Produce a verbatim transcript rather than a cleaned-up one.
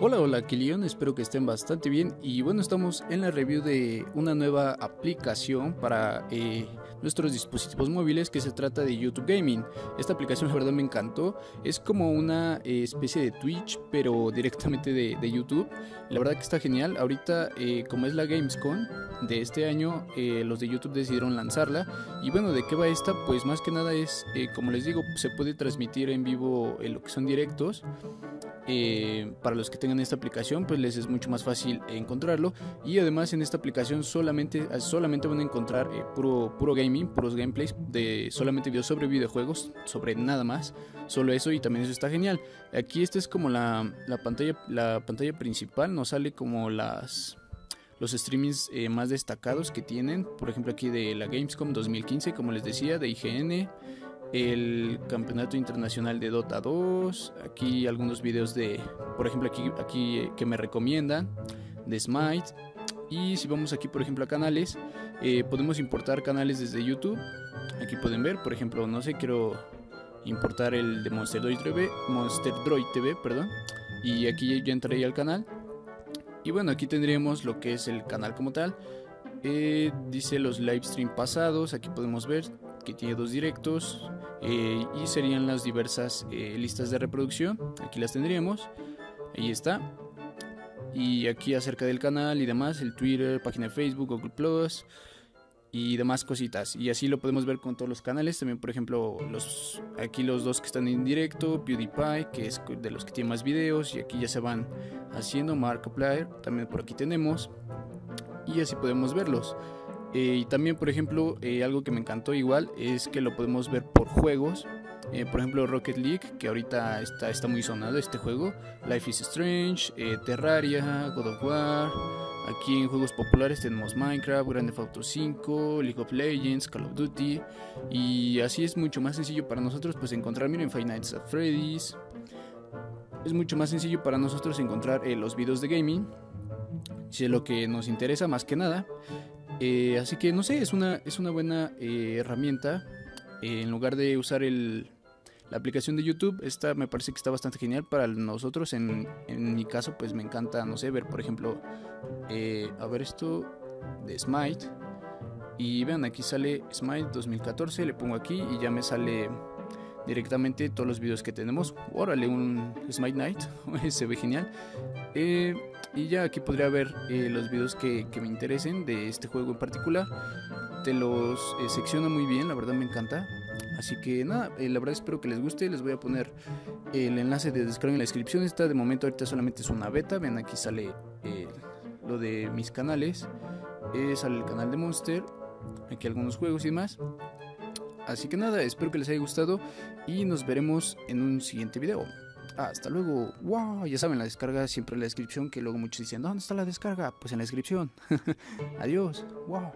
Hola, hola, Kilion, espero que estén bastante bien. Y bueno, estamos en la review de una nueva aplicación para eh, nuestros dispositivos móviles, que se trata de YouTube Gaming. Esta aplicación la verdad me encantó. Es como una eh, especie de Twitch, pero directamente de, de YouTube. La verdad que está genial. Ahorita, eh, como es la Gamescon de este año, eh, los de YouTube decidieron lanzarla. Y bueno, ¿de qué va esta? Pues más que nada es, eh, como les digo, se puede transmitir en vivo eh, lo que son directos. Eh, para los que tengan esta aplicación, pues les es mucho más fácil encontrarlo. Y además, en esta aplicación solamente, solamente van a encontrar eh, puro, puro gaming, puros gameplays, de solamente videos sobre videojuegos, sobre nada más, solo eso, y también eso está genial. Aquí esta es como la, la, pantalla, la pantalla principal, nos sale como las... los streamings eh, más destacados que tienen. Por ejemplo, aquí de la Gamescom dos mil quince, como les decía, de I G N, el campeonato internacional de Dota dos, aquí algunos videos de, por ejemplo, aquí, aquí eh, que me recomiendan, de Smite. Y si vamos aquí, por ejemplo, a canales, eh, podemos importar canales desde YouTube. Aquí pueden ver, por ejemplo, no sé, quiero importar el de MonsterDroiid T V, MonsterDroiid T V, perdón, y aquí ya entré al canal. Y bueno, aquí tendríamos lo que es el canal como tal. Eh, dice los live stream pasados. Aquí podemos ver que tiene dos directos. Eh, y serían las diversas eh, listas de reproducción. Aquí las tendríamos. Ahí está. Y aquí acerca del canal y demás. El Twitter, página de Facebook, Google Plus y demás cositas. Y así lo podemos ver con todos los canales. También, por ejemplo, los aquí los dos que están en directo, PewDiePie, que es de los que tiene más videos, y aquí ya se van haciendo. Markiplier también por aquí tenemos, y así podemos verlos. Eh, y también, por ejemplo, eh, algo que me encantó igual es que lo podemos ver por juegos. Eh, por ejemplo, Rocket League, que ahorita está, está muy sonado este juego. Life is Strange, eh, Terraria, God of War. Aquí en juegos populares tenemos Minecraft, Grand Theft Auto cinco, League of Legends, Call of Duty. Y así es mucho más sencillo para nosotros pues encontrar, miren, Five Nights at Freddy's. Es mucho más sencillo para nosotros encontrar eh, los videos de gaming, si es lo que nos interesa más que nada. Eh, así que no sé, es una, es una buena eh, herramienta. Eh, en lugar de usar el... la aplicación de YouTube, esta me parece que está bastante genial para nosotros. En, en mi caso, pues me encanta, no sé, ver, por ejemplo, eh, a ver esto de Smite. Y vean, aquí sale Smite dos mil catorce, le pongo aquí y ya me sale directamente todos los videos que tenemos. Órale, un Smite Night, se ve genial. Eh, y ya aquí podría ver eh, los videos que, que me interesen de este juego en particular. Te los eh, secciona muy bien, la verdad me encanta. Así que nada, eh, la verdad espero que les guste. Les voy a poner el enlace de descarga en la descripción. Esta de momento ahorita solamente es una beta. Ven, aquí sale eh, lo de mis canales. Eh, sale el canal de Monster. Aquí algunos juegos y más. Así que nada, espero que les haya gustado. Y nos veremos en un siguiente video. Hasta luego. Wow, ya saben, la descarga siempre en la descripción. Que luego muchos dicen, ¿dónde está la descarga? Pues en la descripción. Adiós. Wow.